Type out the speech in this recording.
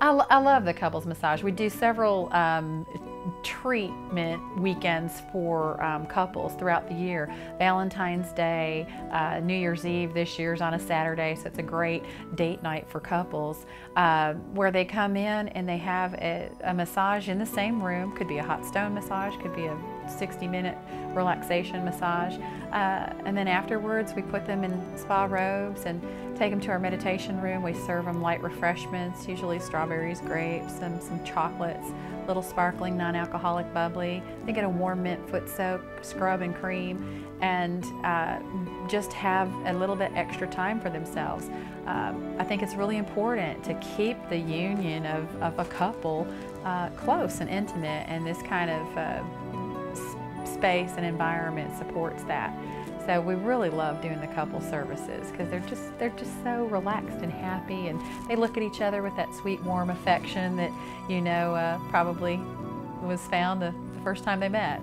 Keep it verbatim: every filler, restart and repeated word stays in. I, I love the couples massage. We do several um, treatment weekends for um, couples throughout the year. Valentine's Day, uh, New Year's Eve. This year's on a Saturday, so it's a great date night for couples uh, where they come in and they have a, a massage in the same room. Could be a hot stone massage, could be a sixty minute relaxation massage, uh, and then afterwards we put them in spa robes and take them to our meditation room. We serve them light refreshments, usually strawberries, grapes, and some chocolates, little sparkling non-alcoholic bubbly. They get a warm mint foot soak, scrub and cream, and uh, just have a little bit extra time for themselves. Um, I think it's really important to keep the union of, of a couple uh, close and intimate, and this kind of uh, space and environment supports that. So we really love doing the couple services because they're just they're just so relaxed and happy, and they look at each other with that sweet, warm affection that you know uh, probably was found the, the first time they met.